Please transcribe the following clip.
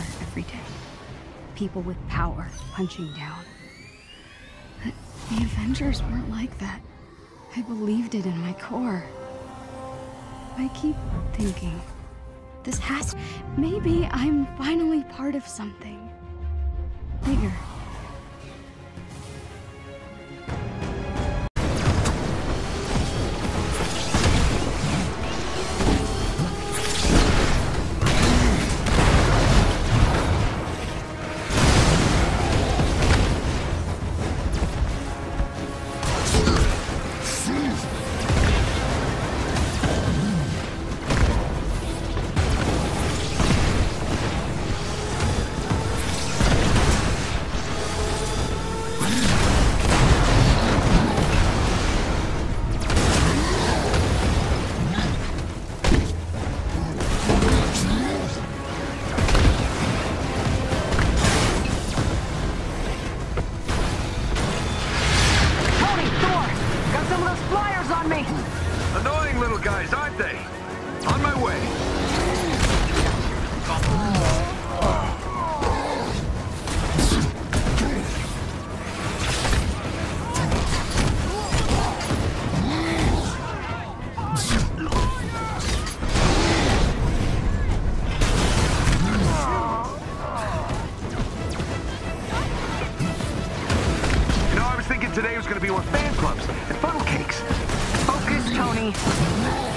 Earth every day. People with power punching down. But the Avengers weren't like that. I believed it in my core. I keep thinking, this has... Maybe I'm finally part of something bigger. Today was going to be more fan clubs and funnel cakes. Focus, Tony.